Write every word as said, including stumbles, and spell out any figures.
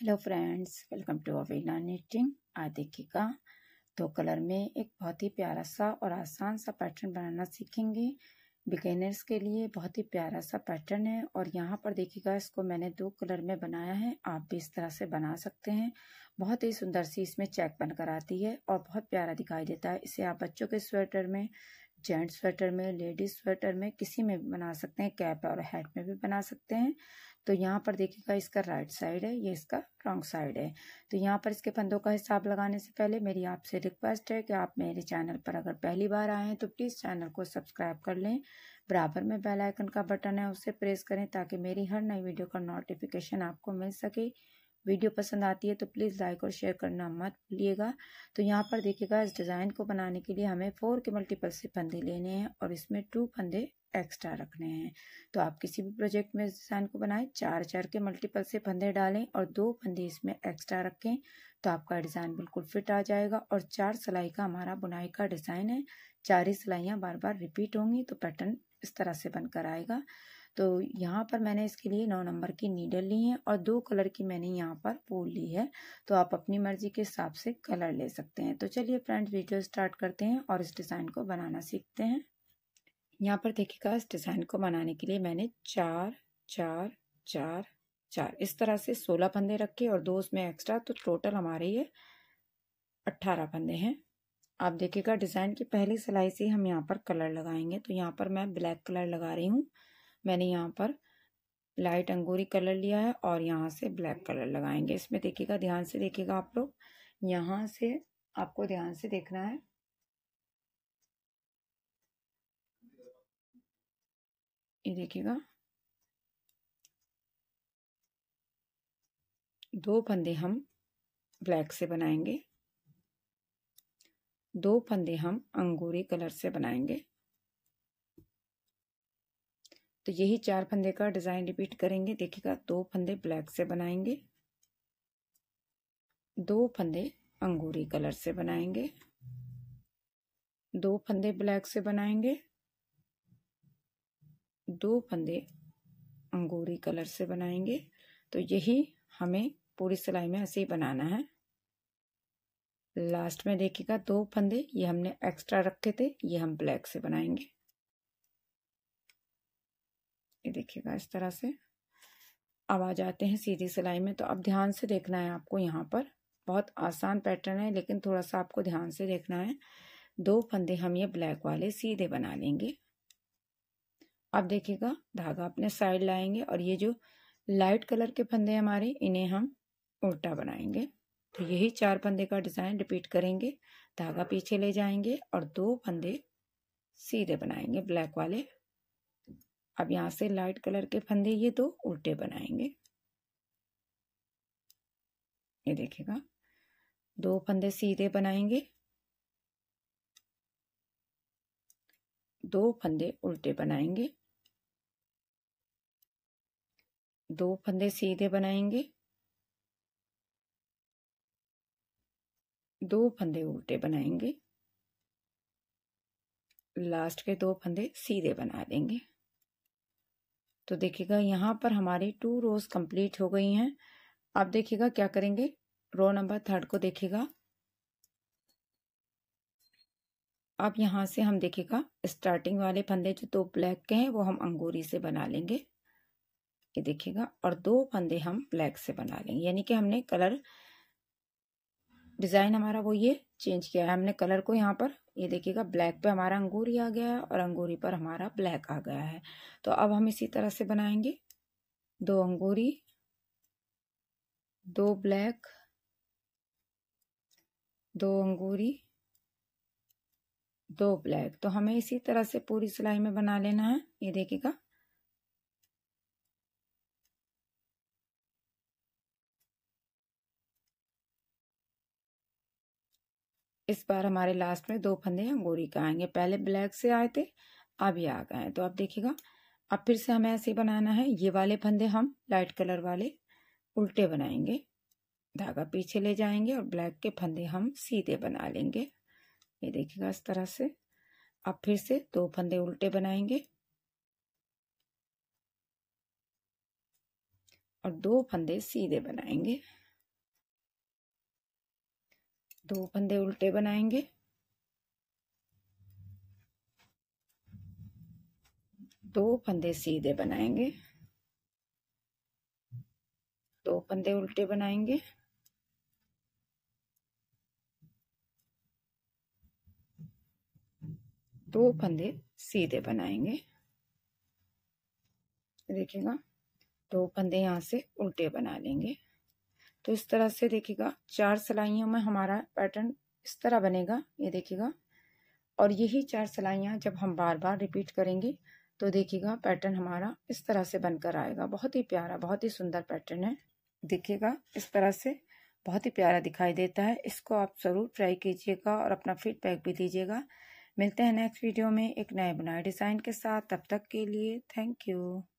Hello friends, welcome to Avina knitting. आज देखिएगा दो कलर में एक बहुत ही प्यारा सा और आसान सा पैटर्न बनाना सीखेंगे। बिगिनर्स के लिए बहुत ही प्यारा सा पैटर्न है और यहाँ पर देखिएगा इसको मैंने दो कलर में बनाया है। आप भी इस तरह से बना सकते हैं। बहुत ही सुंदर सी इसमें चेक बनकर आती है और बहुत प्यारा दिखाई देता है। इसे आप बच्चों के स्वेटर में, जेंट्स स्वेटर में, लेडीज स्वेटर में, किसी में भी बना सकते हैं। कैप और हैट में भी बना सकते हैं। तो यहाँ पर देखिएगा इसका राइट साइड है, ये इसका रॉन्ग साइड है। तो यहाँ पर इसके फंदों का हिसाब लगाने से पहले मेरी आपसे रिक्वेस्ट है कि आप मेरे चैनल पर अगर पहली बार आए हैं तो प्लीज़ चैनल को सब्सक्राइब कर लें। बराबर में बेल आइकन का बटन है, उसे प्रेस करें ताकि मेरी हर नई वीडियो का नोटिफिकेशन आपको मिल सके। वीडियो पसंद आती है तो प्लीज़ लाइक और शेयर करना मत भूलिएगा। तो यहाँ पर देखिएगा इस डिज़ाइन को बनाने के लिए हमें फोर के मल्टीपल से फंदे लेने हैं और इसमें टू फंदे एक्स्ट्रा रखने हैं। तो आप किसी भी प्रोजेक्ट में इस डिज़ाइन को बनाएं, चार चार के मल्टीपल से फंदे डालें और दो फंदे इसमें एक्स्ट्रा रखें तो आपका डिज़ाइन बिल्कुल फिट आ जाएगा। और चार सिलाई का हमारा बुनाई का डिज़ाइन है, चार ही सिलाइयाँ बार बार रिपीट होंगी तो पैटर्न इस तरह से बनकर आएगा। तो यहाँ पर मैंने इसके लिए नौ नंबर की नीडल ली है और दो कलर की मैंने यहाँ पर वूल ली है। तो आप अपनी मर्जी के हिसाब से कलर ले सकते हैं। तो चलिए फ्रेंड्स, वीडियो स्टार्ट करते हैं और इस डिज़ाइन को बनाना सीखते हैं। यहाँ पर देखिएगा इस डिज़ाइन को बनाने के लिए मैंने चार चार चार चार इस तरह से सोलह फंदे रखे और दो उसमें एक्स्ट्रा, तो टोटल हमारे ये अट्ठारह फंदे हैं। आप देखिएगा डिज़ाइन की पहली सिलाई से हम यहाँ पर कलर लगाएंगे। तो यहाँ पर मैं ब्लैक कलर लगा रही हूँ। मैंने यहाँ पर लाइट अंगूरी कलर लिया है और यहाँ से ब्लैक कलर लगाएंगे। इसमें देखिएगा, ध्यान से देखिएगा आप लोग, यहाँ से आपको ध्यान से देखना है। ये देखिएगा दो फंदे हम ब्लैक से बनाएंगे, दो फंदे हम अंगूरी कलर से बनाएंगे। तो यही चार फंदे का डिज़ाइन रिपीट करेंगे। देखिएगा दो फंदे ब्लैक से बनाएंगे, दो फंदे अंगूरी कलर से बनाएंगे, दो फंदे ब्लैक से बनाएंगे, दो फंदे अंगूरी कलर से बनाएंगे। तो यही हमें पूरी सिलाई में ऐसे ही बनाना है। लास्ट में देखिएगा दो फंदे ये हमने एक्स्ट्रा रखे थे, ये हम ब्लैक से बनाएंगे। ये देखिएगा इस तरह से। अब आ जाते हैं सीधी सिलाई में। तो अब ध्यान से देखना है आपको, यहाँ पर बहुत आसान पैटर्न है लेकिन थोड़ा सा आपको ध्यान से देखना है। दो फंदे हम ये ब्लैक वाले सीधे बना लेंगे। अब देखिएगा धागा अपने साइड लाएंगे और ये जो लाइट कलर के फंदे हमारे, इन्हें हम उल्टा बनाएंगे। तो यही चार फंदे का डिज़ाइन रिपीट करेंगे। धागा पीछे ले जाएंगे और दो फंदे सीधे बनाएंगे ब्लैक वाले। अब यहाँ से लाइट कलर के फंदे ये दो उल्टे बनाएंगे। ये देखिएगा दो फंदे सीधे बनाएंगे, दो फंदे उल्टे बनाएंगे, दो फंदे सीधे बनाएंगे, दो फंदे उल्टे बनाएंगे, लास्ट के दो फंदे सीधे बना देंगे। तो देखिएगा यहाँ पर हमारी टू रोज कंप्लीट हो गई हैं। आप देखिएगा क्या करेंगे, रो नंबर थर्ड को देखिएगा अब यहाँ से हम देखिएगा स्टार्टिंग वाले फंदे जो दो ब्लैक के हैं वो हम अंगूरी से बना लेंगे। ये देखिएगा और दो फंदे हम ब्लैक से बना लेंगे। यानी कि हमने कलर डिज़ाइन हमारा वो ये चेंज किया है, हमने कलर को यहाँ पर, ये देखिएगा ब्लैक पे हमारा अंगूरी आ गया है और अंगूरी पर हमारा ब्लैक आ गया है। तो अब हम इसी तरह से बनाएंगे, दो अंगूरी, दो ब्लैक, दो अंगूरी, दो ब्लैक। तो हमें इसी तरह से पूरी सिलाई में बना लेना है। ये देखिएगा इस बार हमारे लास्ट में दो फंदे अंगूरी का आएंगे, पहले ब्लैक से आए थे अब ये आ गए। तो आप देखिएगा अब फिर से हमें ऐसे बनाना है। ये वाले फंदे हम लाइट कलर वाले उल्टे बनाएंगे, धागा पीछे ले जाएंगे और ब्लैक के फंदे हम सीधे बना लेंगे। ये देखिएगा इस तरह से। अब फिर से दो फंदे उल्टे बनाएंगे और दो फंदे सीधे बनाएंगे। दो फंदे उल्टे बनाएंगे, दो फंदे सीधे बनाएंगे, दो फंदे उल्टे बनाएंगे, दो फंदे सीधे बनाएंगे। देखिएगा दो फंदे यहाँ से उल्टे बना लेंगे। तो इस तरह से देखिएगा चार सिलाइयों में हमारा पैटर्न इस तरह बनेगा, ये देखिएगा। और यही चार सिलाइयाँ जब हम बार बार रिपीट करेंगे तो देखिएगा पैटर्न हमारा इस तरह से बनकर आएगा। बहुत ही प्यारा, बहुत ही सुंदर पैटर्न है। देखिएगा इस तरह से बहुत ही प्यारा दिखाई देता है। इसको आप ज़रूर ट्राई कीजिएगा और अपना फीडबैक भी दीजिएगा। मिलते हैं नेक्स्ट वीडियो में एक नए बनाए डिज़ाइन के साथ। तब तक के लिए थैंक यू।